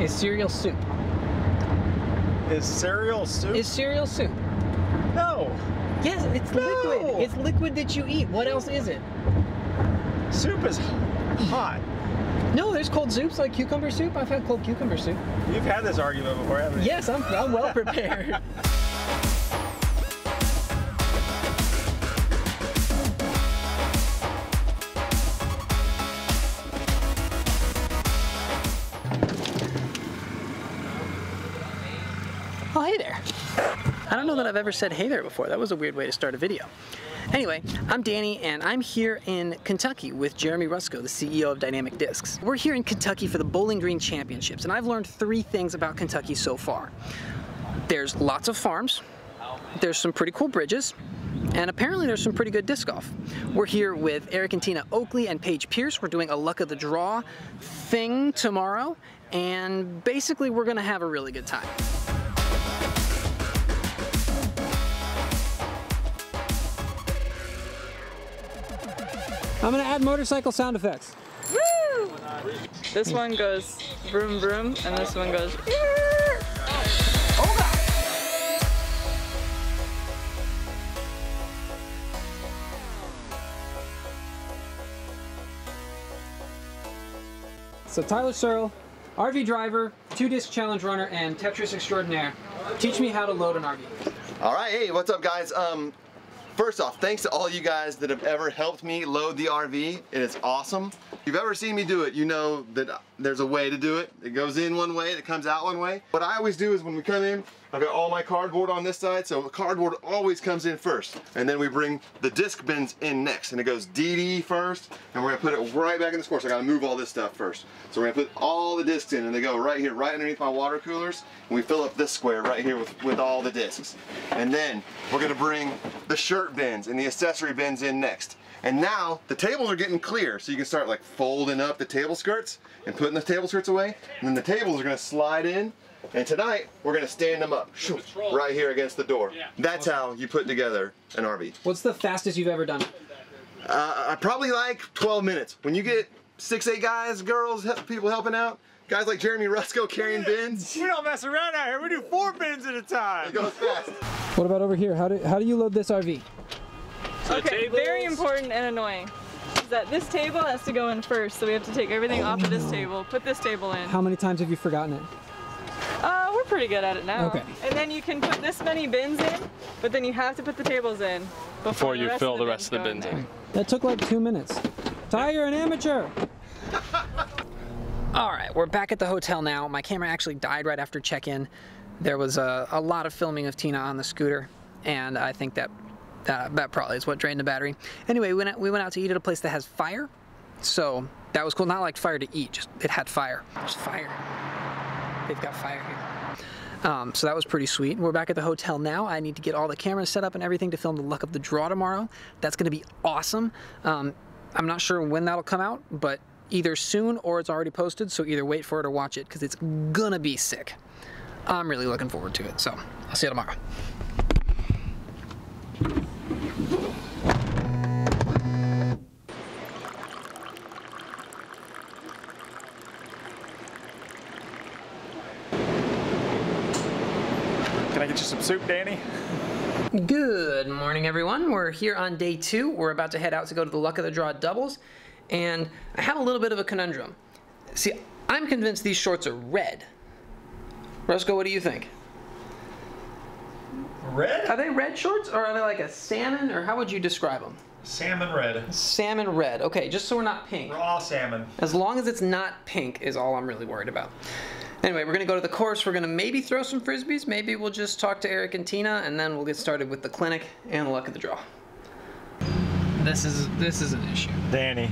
is cereal soup. Is cereal soup? Is cereal soup. No. Yes, it's liquid. It's liquid that you eat. What else is it? Soup is hot. No, there's cold soups like cucumber soup. I've had cold cucumber soup. You've had this argument before, haven't you? Yes, I'm well prepared. Oh, hey there. I don't know that I've ever said hey there before. That was a weird way to start a video. Anyway, I'm Danny, and I'm here in Kentucky with Jeremy Rusco, the CEO of Dynamic Discs. We're here in Kentucky for the Bowling Green Championships, and I've learned three things about Kentucky so far. There's lots of farms, there's some pretty cool bridges, and apparently there's some pretty good disc golf. We're here with Eric and Tina Oakley and Paige Pierce. We're doing a luck of the draw thing tomorrow, and basically we're gonna have a really good time. I'm gonna add motorcycle sound effects. Woo! This one goes vroom vroom, and this one goes. So Tyler Searle, RV driver, two-disc challenge runner, and Tetris extraordinaire. Teach me how to load an RV. All right, hey, what's up, guys? First off, thanks to all you guys that have ever helped me load the RV. It is awesome. If you've ever seen me do it, you know that there's a way to do it. It goes in one way, it comes out one way. What I always do is when we come in, I've got all my cardboard on this side, so the cardboard always comes in first. And then we bring the disc bins in next, and it goes DD first, and we're gonna put it right back in the course. So I gotta move all this stuff first. So we're gonna put all the discs in, and they go right here, right underneath my water coolers, and we fill up this square right here with all the discs. And then we're gonna bring the shirt bins and the accessory bins in next. And now the tables are getting clear, so you can start like folding up the table skirts and putting the table skirts away, and then the tables are gonna slide in. And tonight, we're going to stand them up right here against the door. That's how you put together an RV. What's the fastest you've ever done it? Probably like 12 minutes. When you get 6-8 guys, girls, people helping out, guys like Jeremy Rusco carrying bins. We don't mess around out here. We do 4 bins at a time. It goes fast. What about over here? How do you load this RV? Okay, very important and annoying. Is that this table has to go in first, so we have to take everything off of this table, put this table in. How many times have you forgotten it? We're pretty good at it now. Okay. And then you can put this many bins in, but then you have to put the tables in before you fill the rest of the bins in. That took like 2 minutes. Ty, you're an amateur. All right, we're back at the hotel now. My camera actually died right after check-in. There was a lot of filming of Tina on the scooter, and I think that probably is what drained the battery. Anyway, we went out to eat at a place that has fire, so that was cool. Not like fire to eat, just it had fire. There's fire. They've got fire here. So that was pretty sweet. We're back at the hotel now. I need to get all the cameras set up and everything to film the luck of the draw tomorrow. That's gonna be awesome. I'm not sure when that'll come out, but either soon or it's already posted, so either wait for it or watch it, because it's gonna be sick. I'm really looking forward to it, so I'll see you tomorrow. Some soup, Danny. Good morning, everyone. We're here on day 2. We're about to head out to go to the Luck of the Draw doubles, and I have a little bit of a conundrum. See, I'm convinced these shorts are red. Rusco, what do you think? Red? Are they red shorts, or are they like a salmon, or how would you describe them? Salmon red. Salmon red. Okay, just so we're not pink. Raw salmon. As long as it's not pink is all I'm really worried about. Anyway, we're gonna go to the course. We're gonna maybe throw some frisbees. Maybe we'll just talk to Eric and Tina, and then we'll get started with the clinic and the luck of the draw. This is an issue. Danny.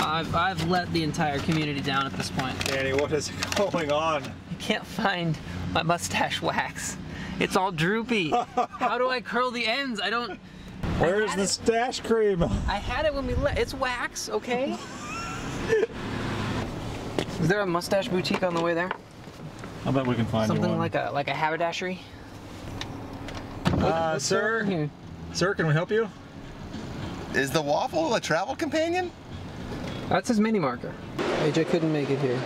I've let the entire community down at this point. Danny, what is going on? I can't find my mustache wax. It's all droopy. How do I curl the ends? I don't. Where's the stash cream? I had it when we left. It's wax, okay? Is there a mustache boutique on the way there? I bet we can find something like a haberdashery. Sir, can we help you? Is the waffle a travel companion? That's his mini marker. AJ couldn't make it here,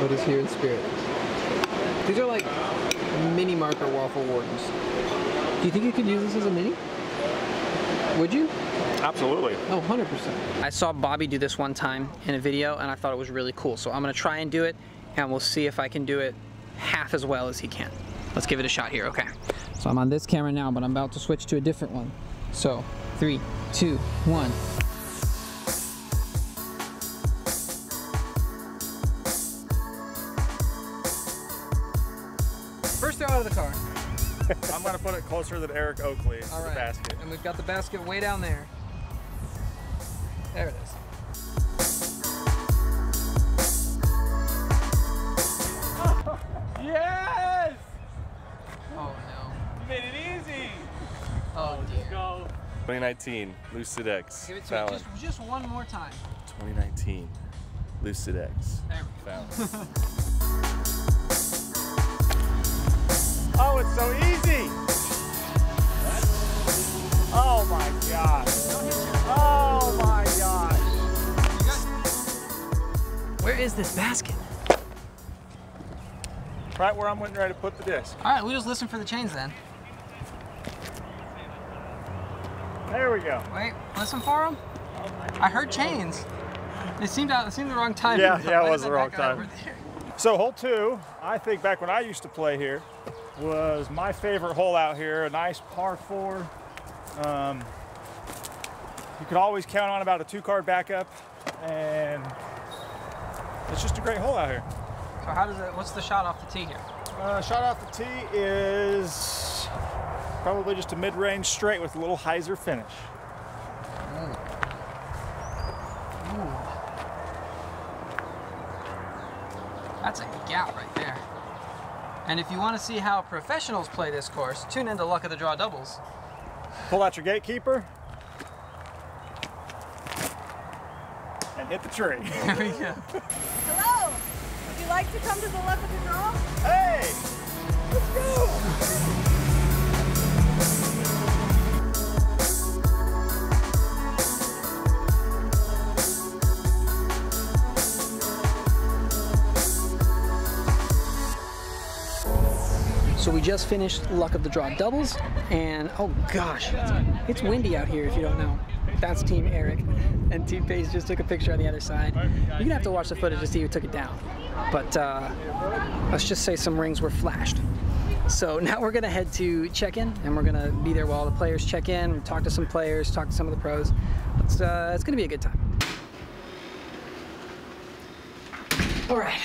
but he's here in spirit. These are like mini marker waffle wardens. Do you think you could use this as a mini? Would you? Absolutely. Oh, 100%. I saw Bobby do this one time in a video and I thought it was really cool. So I'm gonna try and do it and we'll see if I can do it half as well as he can. Let's give it a shot here, okay. So I'm on this camera now, but I'm about to switch to a different one. So 3, 2, 1. First throw out of the car. I'm gonna put it closer than Eric Oakley to the basket. And we've got the basket way down there. There it is. Yes! Oh no. You made it easy. Oh dear. Go. 2019 Lucid X. Give it to me just one more time. 2019 Lucid X. There we go. Oh, it's so easy. Oh my gosh. Oh my gosh. Where is this basket? Right where I'm getting ready to put the disc. All right, we just listen for the chains then. There we go. Wait, listen for them? I heard chains. It seemed the wrong time. Yeah, yeah, it was the wrong time. So hole 2, I think back when I used to play here, was my favorite hole out here. A nice par 4. You could always count on about a 2-card backup, and it's just a great hole out here. So how does it, what's the shot off the tee here? Shot off the tee is probably just a mid-range straight with a little hyzer finish. Ooh. Ooh. That's a gap right there. And if you want to see how professionals play this course, tune into Luck of the Draw Doubles. Pull out your gatekeeper. And hit the tree. There we go. Hello. Would you like to come to the Luck of the Draw? Hey! Let's go! So we just finished Luck of the Draw Doubles, and oh gosh, it's windy out here if you don't know. That's Team Eric, and Team Paige just took a picture on the other side. You're gonna have to watch the footage to see who took it down. But let's just say some rings were flashed. So now we're gonna head to check-in, and we're gonna be there while the players check in, talk to some players, talk to some of the pros. It's gonna be a good time. All right,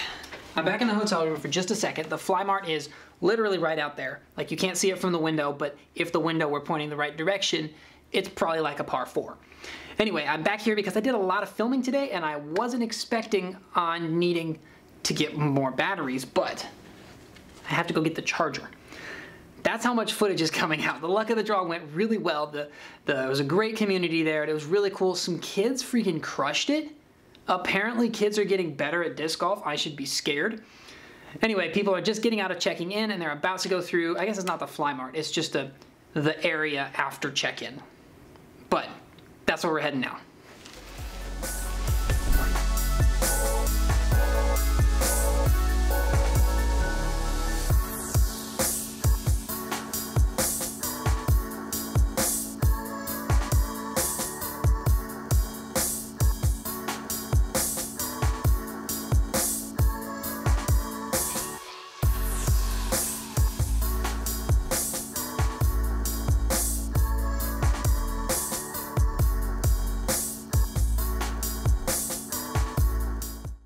I'm back in the hotel room for just a second. The Fly Mart is literally right out there. Like, you can't see it from the window, but if the window were pointing the right direction, it's probably like a par 4. Anyway, I'm back here because I did a lot of filming today and I wasn't expecting on needing to get more batteries, but I have to go get the charger. That's how much footage is coming out. The Luck of the Draw went really well. It was a great community there. It was really cool. Some kids freaking crushed it. Apparently kids are getting better at disc golf. I should be scared. Anyway, people are just getting out of checking in and they're about to go through, I guess it's not the Fly Mart, it's just the area after check-in. But that's where we're heading now.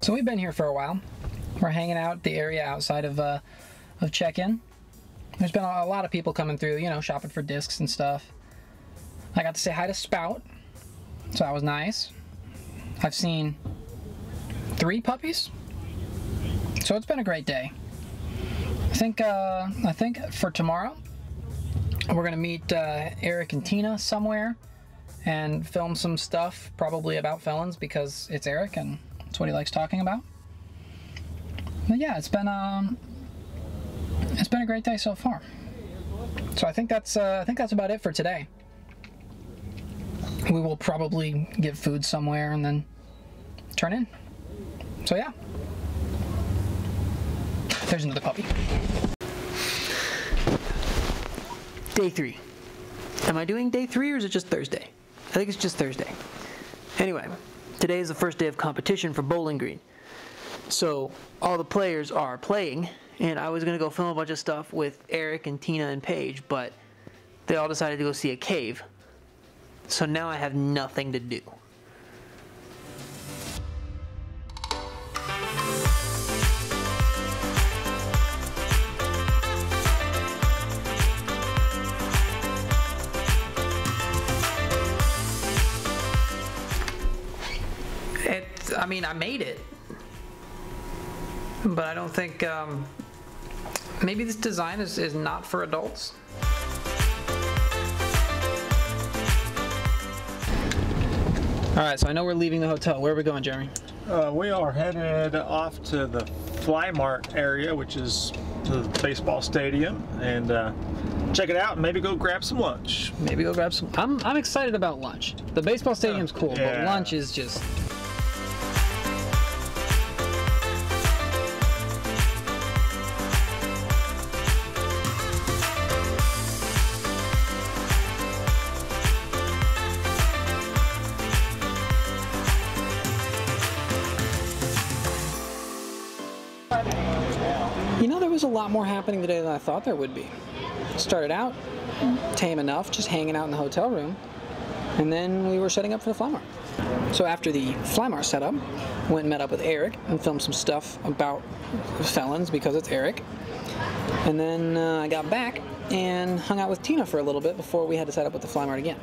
So we've been here for a while. We're hanging out at the area outside of check-in. There's been a lot of people coming through, you know, shopping for discs and stuff. I got to say hi to Spout, so that was nice. I've seen 3 puppies, so it's been a great day. I think for tomorrow, we're gonna meet Eric and Tina somewhere and film some stuff, probably about felons because it's Eric and that's what he likes talking about. But yeah, it's been a great day so far. So I think that's about it for today. We will probably get food somewhere and then turn in. So yeah. There's another puppy. Day three. Am I doing day three or is it just Thursday? I think it's just Thursday. Anyway, today is the first day of competition for Bowling Green. So all the players are playing, and I was going to go film a bunch of stuff with Eric and Tina and Paige, but they all decided to go see a cave. So now I have nothing to do. I mean, I made it, but I don't think, maybe this design is not for adults. All right, so I know we're leaving the hotel. Where are we going, Jeremy? We are headed off to the Fly Mart area, which is the baseball stadium, and check it out and maybe go grab some lunch. Maybe go grab some. I'm excited about lunch. The baseball stadium's cool, yeah. But lunch is just... You know, there was a lot more happening today than I thought there would be. Started out tame enough, just hanging out in the hotel room, and then we were setting up for the Fly Mart. So after the Fly Mart setup, went and met up with Eric and filmed some stuff about felons because it's Eric. And then I got back and hung out with Tina for a little bit before we had to set up with the Fly Mart again.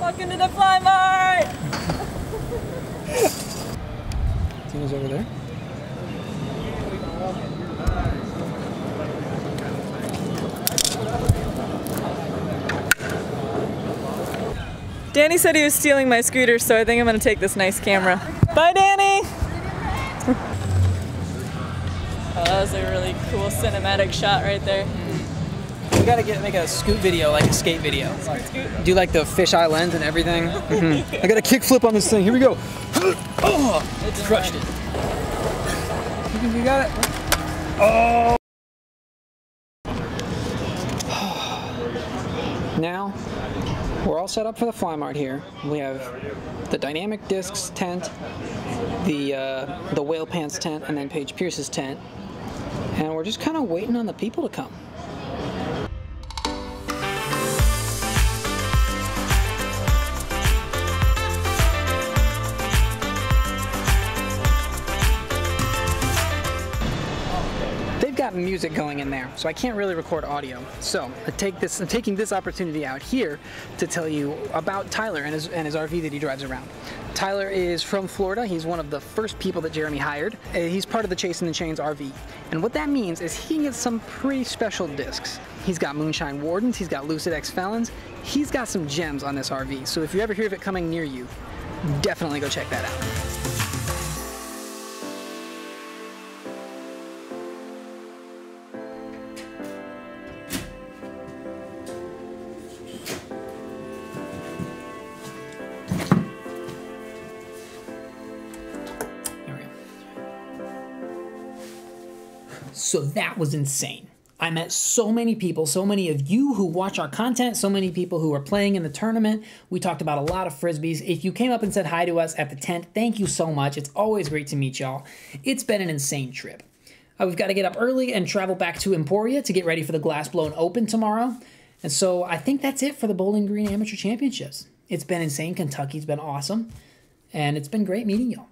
Welcome to the Fly Mart! Tina's over there. Danny said he was stealing my scooter, so I think I'm going to take this nice camera. Bye, Danny! Oh, that was a really cool cinematic shot right there. We gotta make a scoot video, like a skate video. Scoot. Do like the fisheye lens and everything. I got a kickflip on this thing. Here we go. Oh, it's crushed it. You got it. Oh! Now, we're all set up for the Fly Mart here. We have the Dynamic Discs tent, the Whale Pants tent, and then Paige Pierce's tent. And we're just kind of waiting on the people to come. Music going in there, so I can't really record audio. So I'm taking this opportunity out here to tell you about Tyler and his RV that he drives around. Tyler is from Florida. He's one of the first people that Jeremy hired. He's part of the Chasing the Chains RV. And what that means is he gets some pretty special discs. He's got Moonshine Wardens, he's got Lucid X Felons, he's got some gems on this RV. So if you ever hear of it coming near you, definitely go check that out. So that was insane. I met so many people, so many of you who watch our content, so many people who are playing in the tournament. We talked about a lot of Frisbees. If you came up and said hi to us at the tent, thank you so much. It's always great to meet y'all. It's been an insane trip. We've got to get up early and travel back to Emporia to get ready for the Glassblown Open tomorrow. And so I think that's it for the Bowling Green Amateur Championships. It's been insane. Kentucky's been awesome. And it's been great meeting y'all.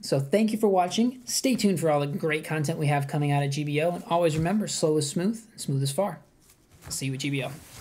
So thank you for watching. Stay tuned for all the great content we have coming out of GBO. And always remember, slow is smooth, and smooth is far. I'll see you at GBO.